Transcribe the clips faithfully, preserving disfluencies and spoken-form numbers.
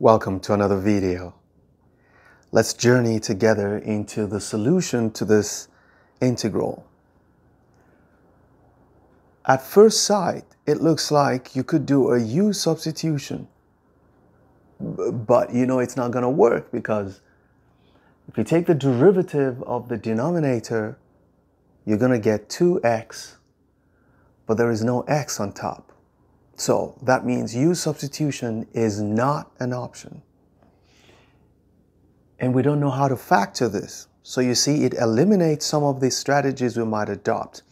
Welcome to another video. Let's journey together into the solution to this integral. At first sight, it looks like you could do a u substitution, but you know it's not going to work, because if you take the derivative of the denominator, you're going to get two x, but there is no x on top. So that means u substitution is not an option. And we don't know how to factor this. So you see, it eliminates some of the strategies we might adopt.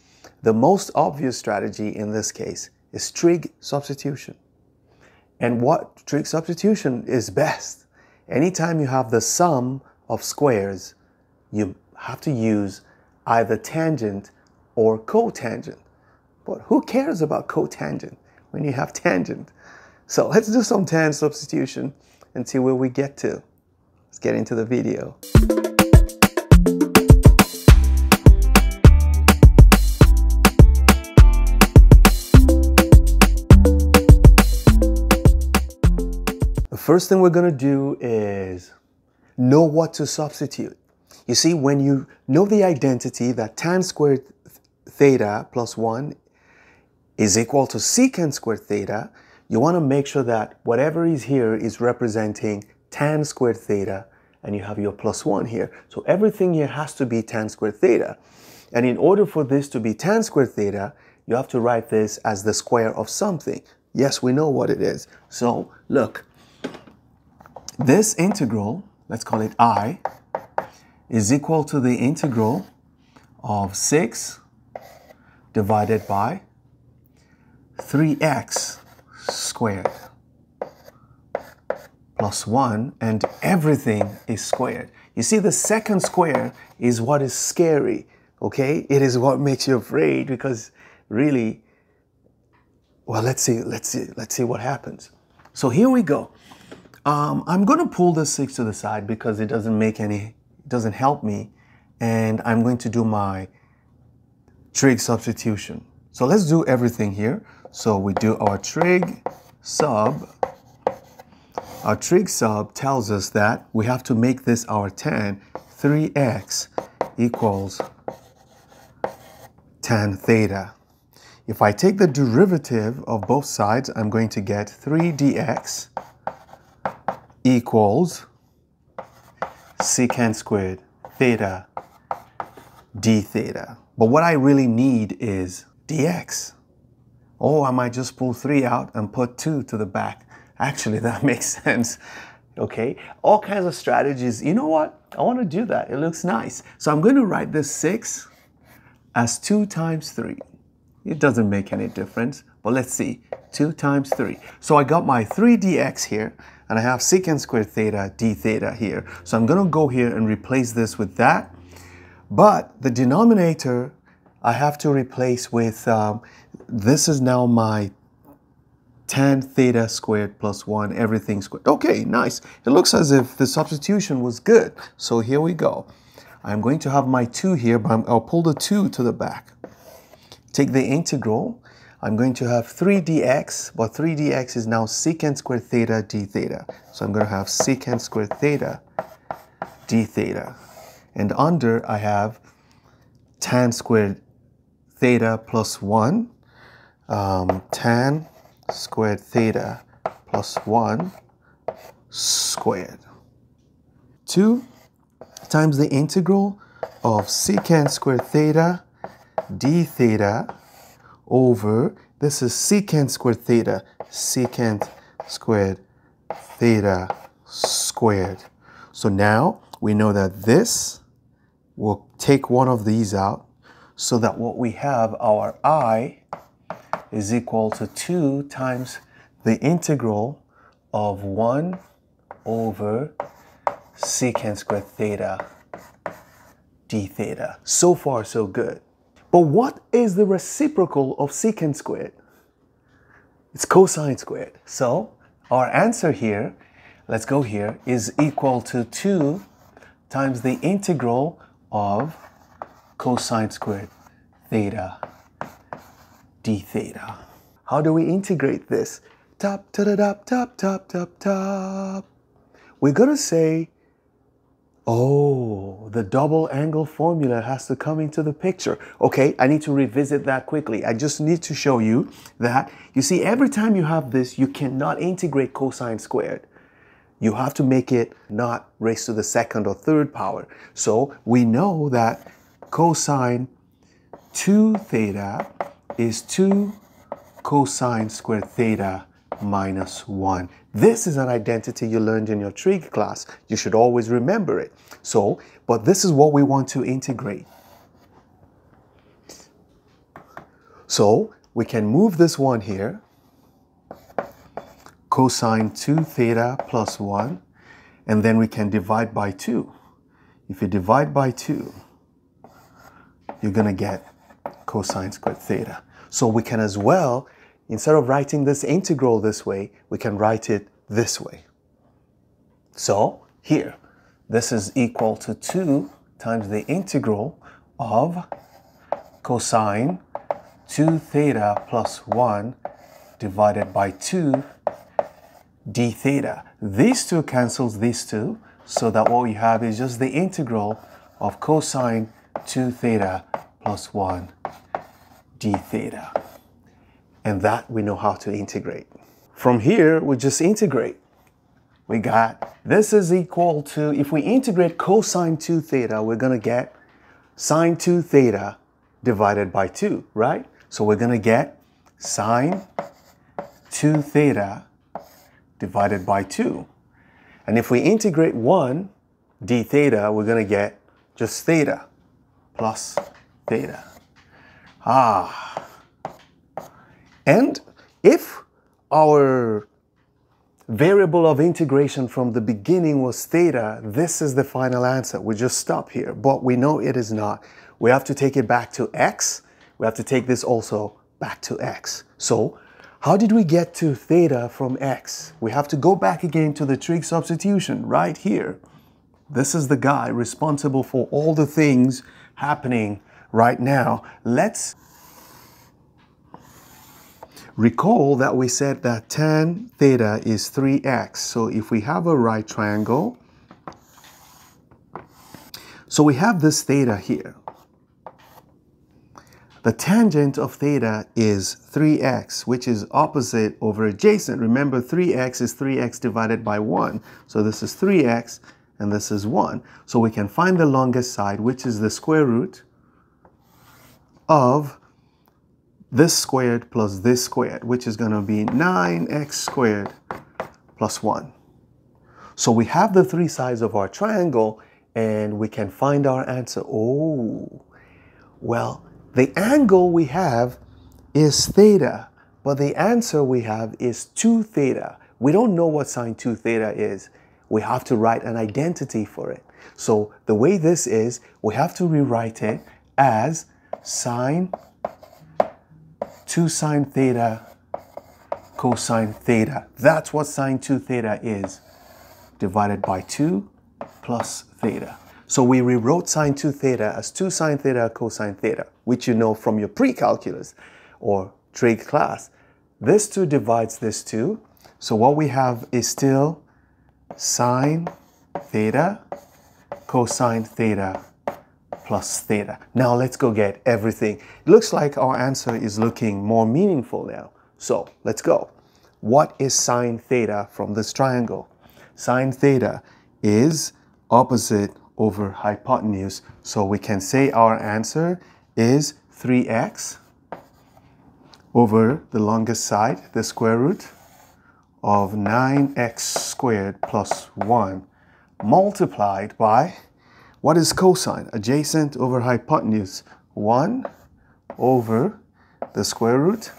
The most obvious strategy in this case is trig substitution. And what trig substitution is best? Anytime you have the sum of squares, you have to use either tangent or cotangent. But who cares about cotangent when you have tangent? So let's do some tan substitution and see where we get to. Let's get into the video. The first thing we're going to do is know what to substitute. You see, when you know the identity that tan squared theta plus one is equal to secant squared theta, you want to make sure that whatever is here is representing tan squared theta, and you have your plus one here. So everything here has to be tan squared theta. And in order for this to be tan squared theta, you have to write this as the square of something. Yes, we know what it is. So look, this integral, let's call it I, is equal to the integral of six divided by three x squared plus one, and everything is squared. You see, the second square is what is scary, okay? It is what makes you afraid, because really, well, let's see, let's see, let's see what happens. So here we go. Um, I'm going to pull the six to the side because it doesn't make any, it doesn't help me, and I'm going to do my trig substitution. So let's do everything here. So we do our trig sub. Our trig sub tells us that we have to make this our tan. three x equals tan theta. If I take the derivative of both sides, I'm going to get three d x equals secant squared theta d theta. But what I really need is dx. Oh, I might just pull three out and put two to the back. Actually, that makes sense. Okay, all kinds of strategies. You know what? I want to do that. It looks nice. So I'm going to write this six as two times three. It doesn't make any difference, but let's see. two times three. So I got my three d x here, and I have secant squared theta d theta here. So I'm going to go here and replace this with that. But the denominator, I have to replace with, um, this is now my tan theta squared plus one, everything squared. Okay, nice. It looks as if the substitution was good. So here we go. I'm going to have my two here, but I'm, I'll pull the two to the back. Take the integral. I'm going to have three d x, but three d x is now secant squared theta d theta. So I'm going to have secant squared theta d theta. And under I have tan squared theta plus one, um, tan squared theta plus one squared. two times the integral of secant squared theta d theta over, this is secant squared theta, secant squared theta squared. So now we know that this, we'll take one of these out, so that what we have, our I, is equal to two times the integral of one over secant squared theta d theta. So far, so good. But what is the reciprocal of secant squared? It's cosine squared. So our answer here, let's go here, is equal to two times the integral of cosine squared theta d theta. How do we integrate this? Top, ta-da-dop, top, top, top, top. we're going to say, oh, the double angle formula has to come into the picture. Okay, I need to revisit that quickly. I just need to show you that. You see, every time you have this, you cannot integrate cosine squared. You have to make it not raised to the second or third power. So we know that cosine two theta is two cosine squared theta minus one. This is an identity you learned in your trig class. You should always remember it. So, but this is what we want to integrate. So we can move this one here, cosine two theta plus one, and then we can divide by two. If you divide by two, you're going to get cosine squared theta. So we can as well, instead of writing this integral this way, we can write it this way. So here, this is equal to two times the integral of cosine two theta plus one divided by two d theta. These two cancels these two, so that what we have is just the integral of cosine two theta plus one d theta. And that we know how to integrate. From here, we just integrate. We got this is equal to, if we integrate cosine two theta, we're going to get sine two theta divided by two, right? So we're going to get sine two theta divided by two. And if we integrate one d theta, we're going to get just theta plus theta. Ah. And if our variable of integration from the beginning was theta, this is the final answer. We just stop here, but we know it is not. We have to take it back to x. We have to take this also back to x. So how did we get to theta from x? We have to go back again to the trig substitution right here. This is the guy responsible for all the things happening right now. Let's recall that we said that tan theta is three x. So if we have a right triangle, so we have this theta here. The tangent of theta is three x, which is opposite over adjacent. Remember, three x is three x divided by one. So this is three x and this is one. So we can find the longest side, which is the square root of this squared plus this squared, which is going to be nine x squared plus one. So we have the three sides of our triangle and we can find our answer. Oh, well, the angle we have is theta, but the answer we have is two theta. We don't know what sine two theta is. We have to write an identity for it. So the way this is, we have to rewrite it as sine two sine theta cosine theta. That's what sine two theta is, divided by two plus theta. So we rewrote sine two theta as two sine theta cosine theta, which you know from your pre-calculus or trig class. This two divides this two. So what we have is still sine theta cosine theta plus theta. Now let's go get everything. It looks like our answer is looking more meaningful now. So let's go. What is sine theta from this triangle? Sine theta is opposite over hypotenuse. So we can say our answer is three x over the longest side, the square root of nine x squared plus one multiplied by, what is cosine? Adjacent over hypotenuse. one over the square root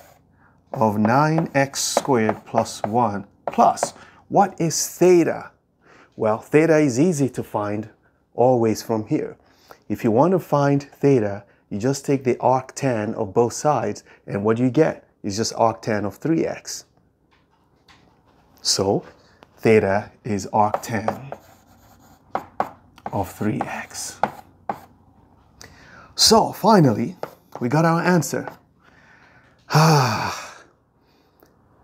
of nine x squared plus one plus, what is theta? Well, theta is easy to find always from here. If you want to find theta, you just take the arctan of both sides, and what you get is just arctan of three x. So theta is arctan of three x. So finally, we got our answer. Ah,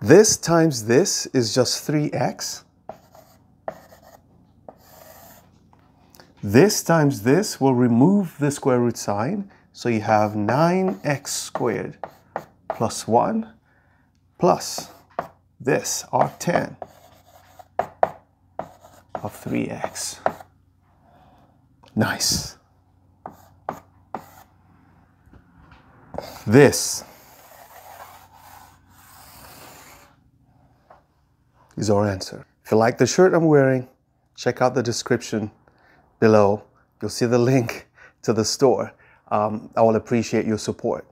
this times this is just three x This times this will remove the square root sign. So you have nine x squared plus one plus this arctan of three x. Nice. This is our answer. If you like the shirt I'm wearing, check out the description below. You'll see the link to the store. Um, I will appreciate your support.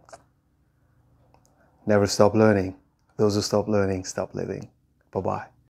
Never stop learning. Those who stop learning, stop living. Bye-bye.